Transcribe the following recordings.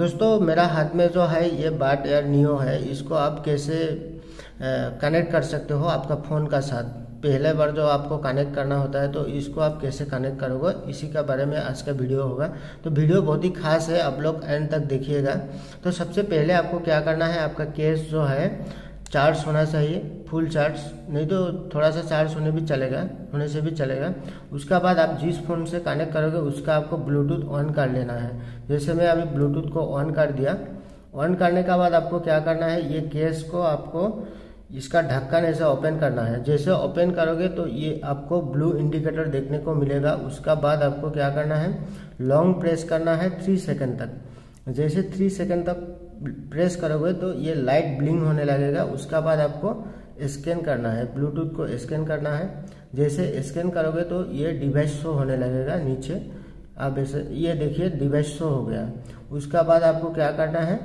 दोस्तों मेरा हाथ में जो है ये बड एयर नियो है, इसको आप कैसे कनेक्ट कर सकते हो आपका फ़ोन का साथ। पहले बार जो आपको कनेक्ट करना होता है तो इसको आप कैसे कनेक्ट करोगे, इसी के बारे में आज का वीडियो होगा। तो वीडियो बहुत ही खास है, आप लोग एंड तक देखिएगा। तो सबसे पहले आपको क्या करना है, आपका केस जो है चार्ज होना चाहिए, फुल चार्ज, नहीं तो थोड़ा सा चार्ज होने से भी चलेगा। उसके बाद आप जिस फ़ोन से कनेक्ट करोगे उसका आपको ब्लूटूथ ऑन कर लेना है। जैसे मैं अभी ब्लूटूथ को ऑन कर दिया। ऑन करने के बाद आपको क्या करना है, ये केस को आपको इसका ढक्कन ऐसे ओपन करना है। जैसे ओपन करोगे तो ये आपको ब्लू इंडिकेटर देखने को मिलेगा। उसका बाद आपको क्या करना है, लॉन्ग प्रेस करना है 3 सेकंड तक। जैसे 3 सेकंड तक प्रेस करोगे तो ये लाइट ब्लिंक होने लगेगा। उसका बाद आपको स्कैन करना है, ब्लूटूथ को स्कैन करना है। जैसे स्कैन करोगे तो ये डिवाइस शो होने लगेगा नीचे। आप ऐसे ये देखिए डिवाइस शो हो गया। उसका बाद आपको क्या करना है,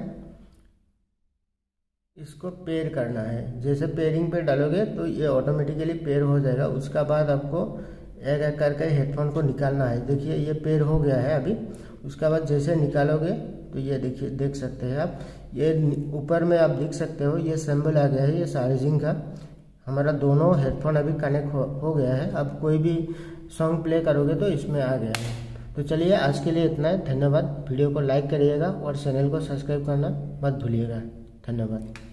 इसको पेयर करना है। जैसे पेयरिंग पे डालोगे तो ये ऑटोमेटिकली पेयर हो जाएगा। उसका बाद आपको एक एक करके हेडफोन को निकालना है। देखिए ये पेयर हो गया है अभी। उसका बाद जैसे निकालोगे तो ये देखिए, देख सकते हैं आप, ये ऊपर में आप देख सकते हो ये सिंबल आ गया है, ये चार्जिंग का। हमारा दोनों हेडफोन अभी कनेक्ट हो गया है। आप कोई भी सॉन्ग प्ले करोगे तो इसमें आ गया है। तो चलिए आज के लिए इतना है, धन्यवाद। वीडियो को लाइक करिएगा और चैनल को सब्सक्राइब करना मत भूलिएगा। धन्यवाद।